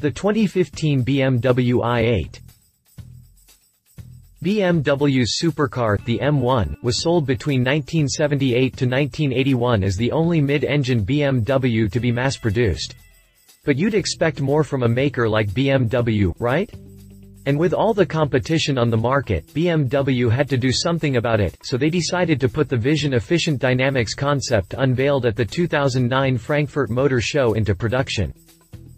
The 2015 BMW i8. BMW's supercar, the M1, was sold between 1978 to 1981 as the only mid-engine BMW to be mass-produced. But you'd expect more from a maker like BMW, right? And with all the competition on the market, BMW had to do something about it, so they decided to put the Vision Efficient Dynamics Concept unveiled at the 2009 Frankfurt Motor Show into production.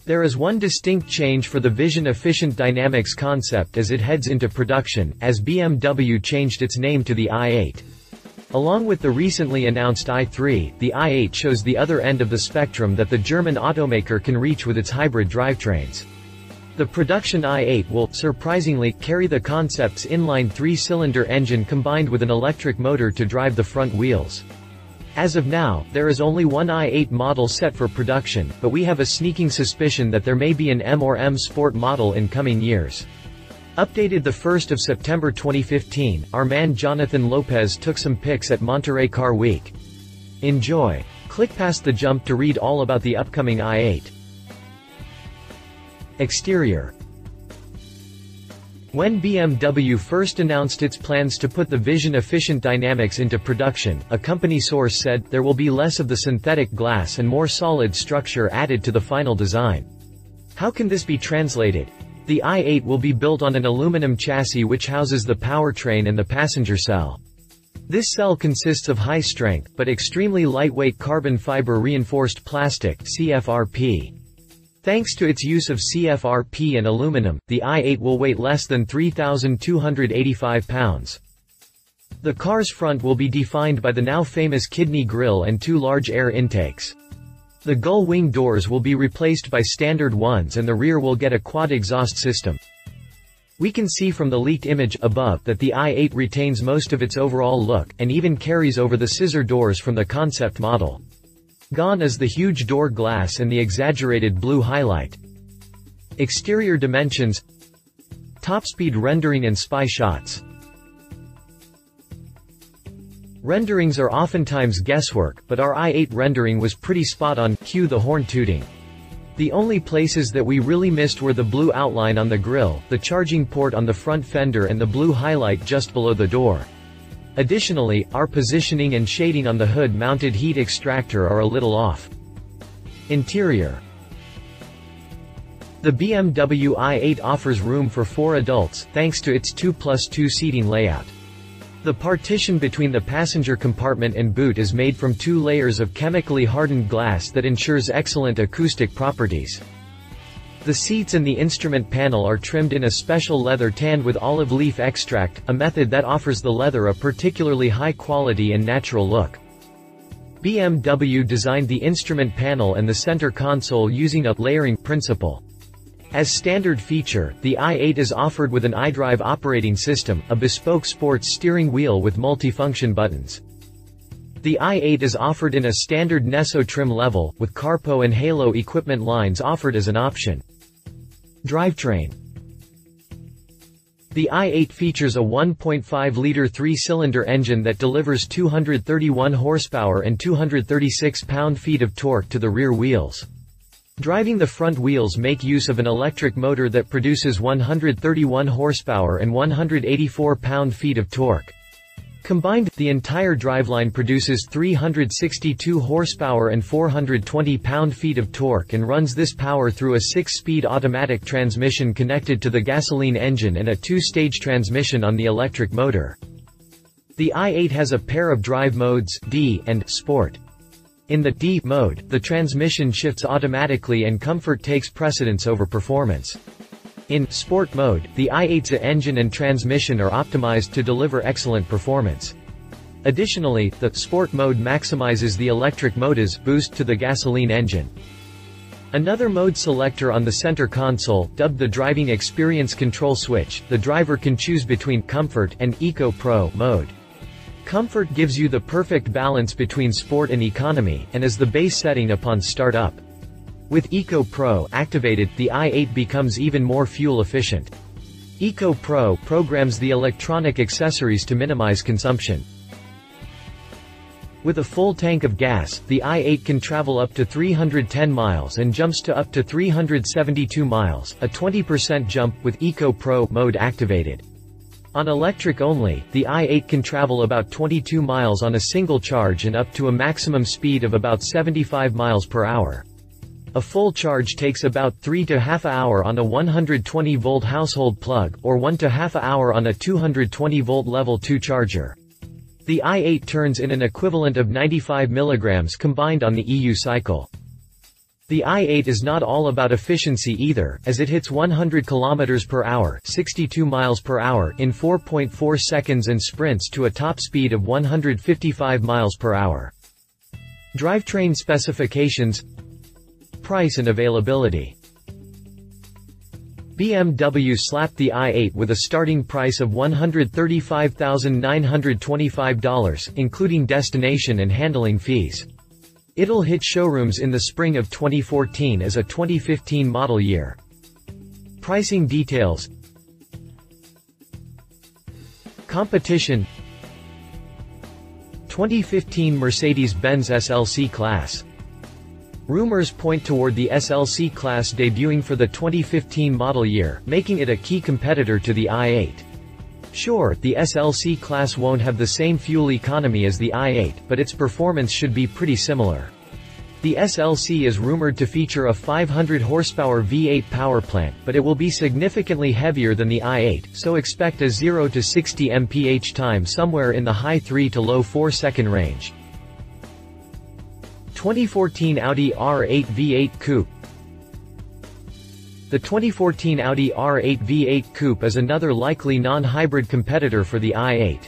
There is one distinct change for the Vision Efficient Dynamics Concept as it heads into production, as BMW changed its name to the i8. Along with the recently announced i3, the i8 shows the other end of the spectrum that the German automaker can reach with its hybrid drivetrains. The production i8 will, surprisingly, carry the concept's inline three-cylinder engine combined with an electric motor to drive the front wheels. As of now, there is only one i8 model set for production, but we have a sneaking suspicion that there may be an M or M Sport model in coming years. Updated the 1st of September 2015, our man Jonathan Lopez took some pics at Monterey Car Week. Enjoy. Click past the jump to read all about the upcoming i8. Exterior. When BMW first announced its plans to put the Vision Efficient Dynamics into production, a company source said, "There will be less of the synthetic glass and more solid structure added to the final design." How can this be translated? The i8 will be built on an aluminum chassis which houses the powertrain and the passenger cell. This cell consists of high-strength, but extremely lightweight carbon fiber-reinforced plastic, CFRP. Thanks to its use of CFRP and aluminum, the i8 will weigh less than 3,285 pounds. The car's front will be defined by the now famous kidney grille and two large air intakes. The gull wing doors will be replaced by standard ones and the rear will get a quad exhaust system. We can see from the leaked image above that the i8 retains most of its overall look, and even carries over the scissor doors from the concept model. Gone is the huge door glass and the exaggerated blue highlight. Exterior dimensions. Top-speed rendering and spy shots. Renderings are oftentimes guesswork, but our i8 rendering was pretty spot on, cue the horn tooting. The only places that we really missed were the blue outline on the grille, the charging port on the front fender and the blue highlight just below the door. Additionally, our positioning and shading on the hood-mounted heat extractor are a little off. Interior. The BMW i8 offers room for 4 adults, thanks to its 2+2 seating layout. The partition between the passenger compartment and boot is made from 2 layers of chemically hardened glass that ensures excellent acoustic properties. The seats and the instrument panel are trimmed in a special leather tanned with olive leaf extract, a method that offers the leather a particularly high quality and natural look. BMW designed the instrument panel and the center console using a layering principle. As standard feature, the i8 is offered with an iDrive operating system, a bespoke sports steering wheel with multifunction buttons. The i8 is offered in a standard Nesso trim level, with Carpo and Halo equipment lines offered as an option. Drivetrain. The i8 features a 1.5-liter 3-cylinder engine that delivers 231 horsepower and 236 pound-feet of torque to the rear wheels. Driving the front wheels make use of an electric motor that produces 131 horsepower and 184 pound-feet of torque. Combined, the entire driveline produces 362 horsepower and 420 pound-feet of torque and runs this power through a 6-speed automatic transmission connected to the gasoline engine and a 2-stage transmission on the electric motor. The i8 has a pair of drive modes, D and Sport. In the D mode, the transmission shifts automatically and comfort takes precedence over performance. In Sport mode, the i8's engine and transmission are optimized to deliver excellent performance. Additionally, the Sport mode maximizes the electric motor's boost to the gasoline engine. Another mode selector on the center console, dubbed the Driving Experience Control Switch, the driver can choose between Comfort and Eco Pro mode. Comfort gives you the perfect balance between sport and economy, and is the base setting upon startup. With Eco Pro activated, the i8 becomes even more fuel efficient. Eco Pro programs the electronic accessories to minimize consumption. With a full tank of gas, the i8 can travel up to 310 miles and jumps to up to 372 miles, a 20% jump with Eco Pro mode activated. On electric only, the i8 can travel about 22 miles on a single charge and up to a maximum speed of about 75 miles per hour. A full charge takes about 3.5 hours on a 120-volt household plug, or 1.5 hours on a 220-volt level 2 charger. The i8 turns in an equivalent of 95 milligrams combined on the EU cycle. The i8 is not all about efficiency either, as it hits 100 kilometers per hour, 62 miles per hour in 4.4 seconds and sprints to a top speed of 155 miles per hour. Drivetrain specifications, price and availability. BMW slapped the i8 with a starting price of $135,925, including destination and handling fees. It'll hit showrooms in the spring of 2014 as a 2015 model year. Pricing details, competition, 2015 Mercedes-Benz SLC class. Rumors point toward the SLC class debuting for the 2015 model year, making it a key competitor to the i8. Sure, the SLC class won't have the same fuel economy as the i8, but its performance should be pretty similar. The SLC is rumored to feature a 500-horsepower V8 powerplant, but it will be significantly heavier than the i8, so expect a 0 to 60 mph time somewhere in the high 3 to low 4-second range. 2014 Audi R8 V8 Coupe. The 2014 Audi R8 V8 Coupe is another likely non-hybrid competitor for the i8.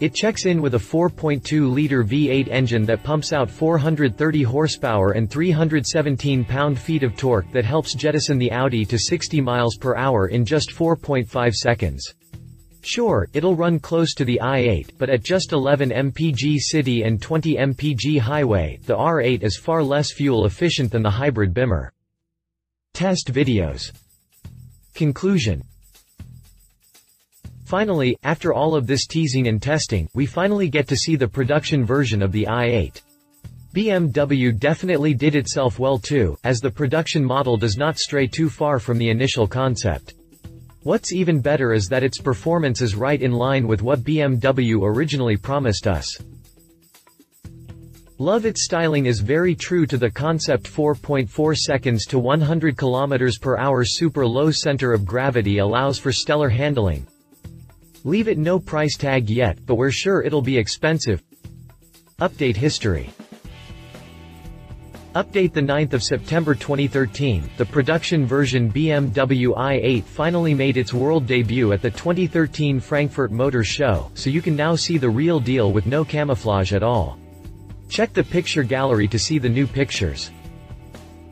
It checks in with a 4.2-liter V8 engine that pumps out 430 horsepower and 317 pound-feet of torque that helps jettison the Audi to 60 miles per hour in just 4.5 seconds. Sure, it'll run close to the i8, but at just 11 mpg city and 20 mpg highway, the R8 is far less fuel efficient than the hybrid Bimmer. Test videos. Conclusion. Finally, after all of this teasing and testing, we finally get to see the production version of the i8. BMW definitely did itself well too, as the production model does not stray too far from the initial concept. What's even better is that its performance is right in line with what BMW originally promised us. Love its styling is very true to the concept, 4.4 seconds to 100 km per hour super low center of gravity allows for stellar handling. Leave it no price tag yet, but we're sure it'll be expensive. Update history. Update the 9th of September 2013, the production version BMW i8 finally made its world debut at the 2013 Frankfurt Motor Show, so you can now see the real deal with no camouflage at all. Check the picture gallery to see the new pictures.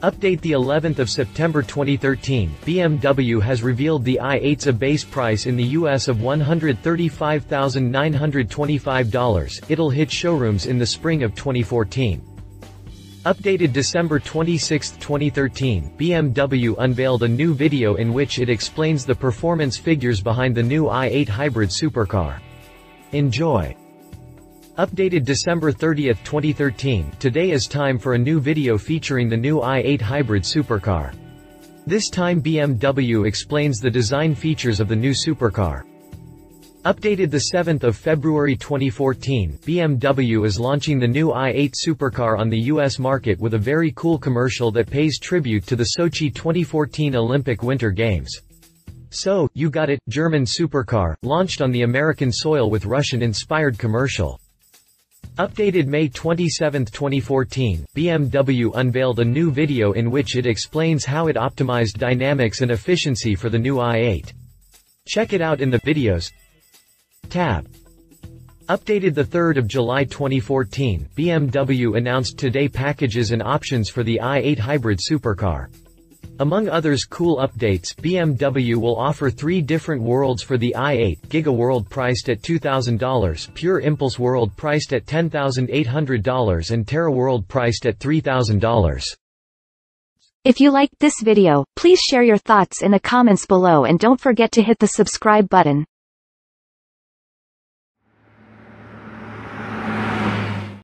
Update the 11th of September 2013, BMW has revealed the i8's a base price in the US of $135,925, it'll hit showrooms in the spring of 2014. Updated December 26, 2013, BMW unveiled a new video in which it explains the performance figures behind the new i8 hybrid supercar. Enjoy! Updated December 30, 2013, today is time for a new video featuring the new i8 hybrid supercar. This time BMW explains the design features of the new supercar. Updated the 7th of February 2014, BMW is launching the new i8 supercar on the US market with a very cool commercial that pays tribute to the Sochi 2014 Olympic Winter Games. So, you got it, German supercar, launched on the American soil with Russian-inspired commercial. Updated May 27, 2014, BMW unveiled a new video in which it explains how it optimized dynamics and efficiency for the new i8. Check it out in the videos tab. Updated the 3rd of July 2014, BMW announced today packages and options for the i8 hybrid supercar. Among others cool updates, BMW will offer 3 different worlds for the i8, Giga World priced at $2,000, Pure Impulse World priced at $10,800 and Terra World priced at $3,000. If you liked this video, please share your thoughts in the comments below and don't forget to hit the subscribe button.